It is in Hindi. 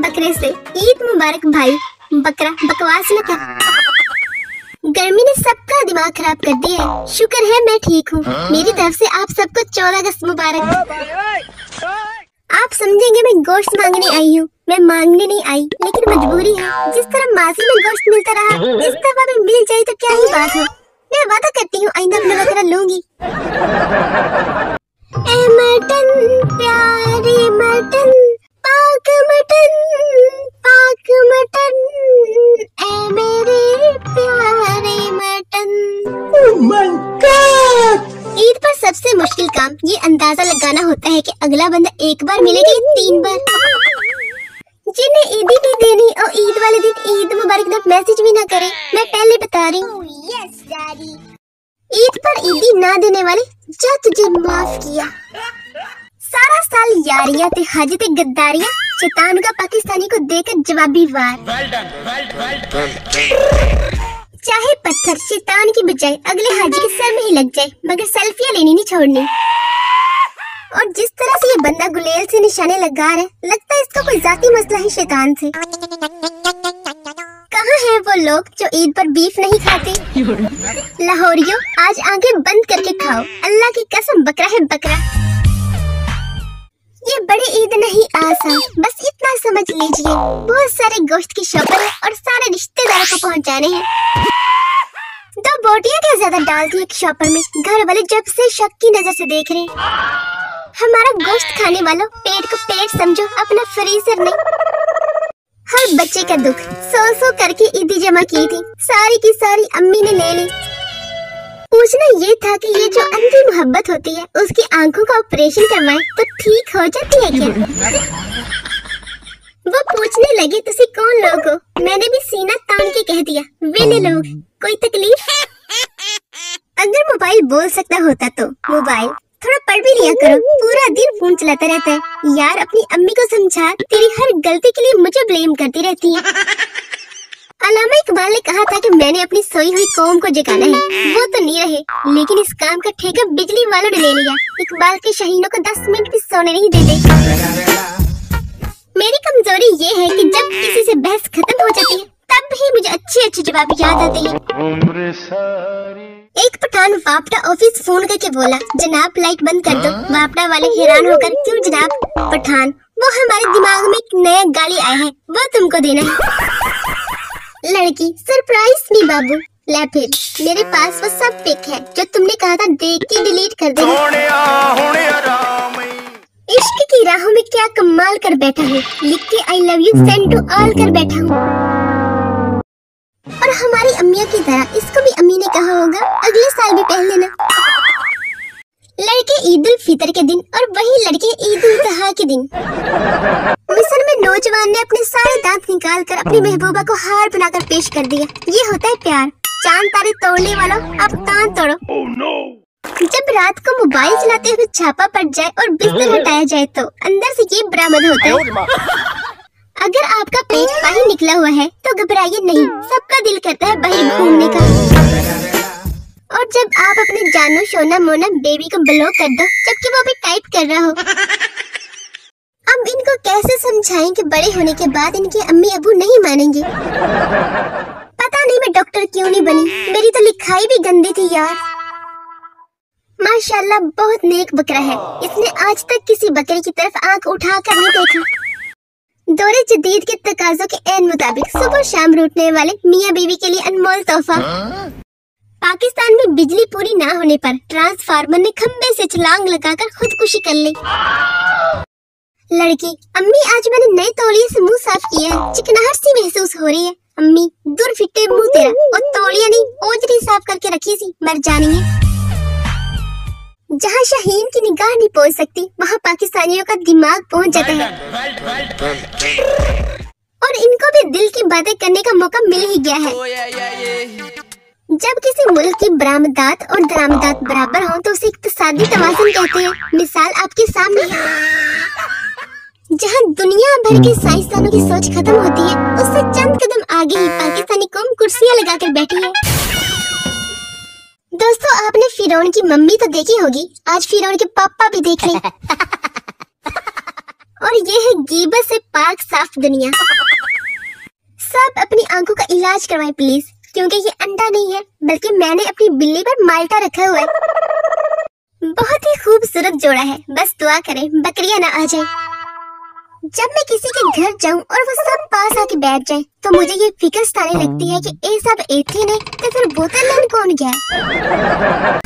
बकरे से ईद मुबारक भाई, बकरा बकवास न कर। गर्मी ने सबका दिमाग खराब कर दिया है। शुक्र है मैं ठीक हूँ। मेरी तरफ से आप सबको 14 अगस्त मुबारक। आप समझेंगे मैं गोश्त मांगने आई हूँ, मैं मांगने नहीं आई, लेकिन मजबूरी है। जिस तरह माजी में गोश्त मिलता रहा, इस तरह में मिल जाए तो क्या ही बात हो। मैं वादा करती हूँ आइंदा अपना बकरा लूंगी। ए मटन, प्यारे मटन, पाक मटन, पाक मटन, ए मेरे प्यारे mutton. Oh my God. Eid पर सबसे मुश्किल काम ये अंदाजा लगाना होता है कि अगला बंदा एक बार मिलेगा या 3 बार। जिन्हें ईदी नहीं देनी और ईद वाले दिन ईद मुबारक मैसेज भी ना करे, मैं पहले बता रही हूँ। ईद पर ईदी ना देने वाले, जा तुझे माफ किया। सारा साल यारियां ते हाजी ते गद्दारियां, शैतान का पाकिस्तानी को देकर जवाबी वार। चाहे पत्थर शैतान की बजाय अगले हाजी के सर में ही लग जाए, मगर सेल्फियां लेनी नहीं छोड़नी। और जिस तरह से ये बंदा गुलेल से निशाने लगा रहा है, लगता है इसका कोई जाती मसला है शैतान से। कहाँ है वो लोग जो ईद पर बीफ नहीं खाते? लाहौरियों, आज आंखें बंद करके खाओ, अल्लाह की कसम बकरा है बकरा। ये बड़ी ईद नहीं आसान, बस इतना समझ लीजिए। बहुत सारे गोश्त की शौकत है और सारे रिश्तेदारों को पहुंचाने हैं। 2 बोटियाँ क्या ज्यादा डाल दी एक शॉपर में। घर वाले जब से शक की नजर से देख रहे हैं। हमारा गोश्त खाने वालों, पेट को पेट समझो, अपना फ्रीजर नहीं। हर बच्चे का दुख सो करके ईदी जमा की थी, सारी की सारी अम्मी ने ले ली। पूछना ये था कि ये जो अंधी मोहब्बत होती है, उसकी आंखों का ऑपरेशन करवाएं तो ठीक हो जाती है क्या? वो पूछने लगे तुसी कौन लोग हो? मैंने भी सीना तान के कह दिया, वेले लोग, कोई तकलीफ? अगर मोबाइल बोल सकता होता तो मोबाइल थोड़ा पढ़ भी लिया करो, पूरा दिन फोन चलाता रहता है। यार अपनी अम्मी को समझा, तेरी हर गलती के लिए मुझे ब्लेम करती रहती है। अल्लामा इकबाल ने कहा था कि मैंने अपनी सोई हुई कौम को जगाना है, वो तो नहीं रहे, लेकिन इस काम का ठेका बिजली वालों ने ले लिया। इकबाल के शहीनों को 10 मिनट भी सोने नहीं देते। मेरी कमजोरी ये है कि जब किसी से बहस खत्म हो जाती है, तब ही मुझे अच्छे जवाब याद आते हैं। एक पठान वापड़ा ऑफिस फोन करके बोला, जनाब लाइट बंद कर दो। वापड़ा वाले हैरान होकर, क्यों जनाब? पठान, वो हमारे दिमाग में एक नया गाली आया है, वो तुमको देना है। लड़की, सरप्राइज नहीं बाबू। ले फिर, मेरे पास वो सब पिक है जो तुमने कहा था देख के डिलीट कर देना। इश्क की राहों में क्या कमाल कर बैठा हूँ, लिख के I love you send to all कर बैठा हूँ। और हमारी अम्मियों की तरह इसको भी अम्मी ने कहा होगा, अगले साल भी पहन लेना। लड़के ईद उल फितर के दिन और वही लड़के ईद उल अजहा के दिन। मिस्र में नौजवान ने अपने सारे दांत निकाल कर अपनी महबूबा को हार बनाकर पेश कर दिया। ये होता है प्यार। चांद तारे तोड़ने वालों, अब तान तोड़ो। oh, no. जब रात को मोबाइल चलाते हुए छापा पड़ जाए और बिस्तर हटाया जाए तो अंदर से ये बरामद होता है। अगर आपका पेट बाहर निकला हुआ है तो घबराइए नहीं, सबका दिल करता है बाहर घूमने का। और जब आप अपने जानू शोना मोना बेबी को ब्लॉक कर दो, जबकि वो अभी टाइप कर रहा हो। अब इनको कैसे समझाएं कि बड़े होने के बाद इनके अम्मी अबू नहीं मानेंगे। पता नहीं मैं डॉक्टर क्यों नहीं बनी, मेरी तो लिखाई भी गंदी थी यार। माशाल्लाह बहुत नेक बकरा है, इसने आज तक किसी बकरे की तरफ आँख उठा कर नहीं देखी। दौरे जदीद के तकाजों के ऐन मुताबिक सुबह शाम रूठने वाले मियाँ बीवी के लिए अनमोल तोहफा। पाकिस्तान में बिजली पूरी ना होने पर ट्रांसफार्मर ने खंबे से छलांग लगाकर खुदकुशी कर ली। लड़की, अम्मी आज मैंने नए तौलिए से मुंह साफ किया है, चिकनाहट सी महसूस हो रही है। अम्मी, दूर फिटे मुंह तेरा, और तौलिया नहीं ओजरी साफ करके रखी सी, मर जानी है। जहाँ शाहीन की निगाह नहीं पहुँच सकती, वहाँ पाकिस्तानियों का दिमाग पहुँच जाता है। और इनको भी दिल की बातें करने का मौका मिल ही गया है। जब किसी मुल्क की बरामदात और दरामदात बराबर हों तो उसे इक़्तिसादी तवाज़ुन कहते हैं। मिसाल आपके सामने है। जहाँ दुनिया भर के साइंसदानों की सोच खत्म होती है, उससे चंद कदम आगे ही पाकिस्तानी कौम कुर्सियाँ लगा कर बैठी है। दोस्तों, आपने फिरौन की मम्मी तो देखी होगी, आज फिरौन के पापा भी देख रहे। और ये है गीबत से पाक साफ दुनिया। सब अपनी आंखों का इलाज करवाएं प्लीज, क्योंकि ये अंडा नहीं है बल्कि मैंने अपनी बिल्ली पर माल्टा रखा हुआ है। बहुत ही खूबसूरत जोड़ा है, बस दुआ करें बकरियां ना आ जाए। जब मैं किसी के घर जाऊं और वो सब पास आके बैठ जाएं, तो मुझे ये फिक्र सताने लगती है कि ए सब एक ही नहीं तो फिर बोतल लेने कौन गया।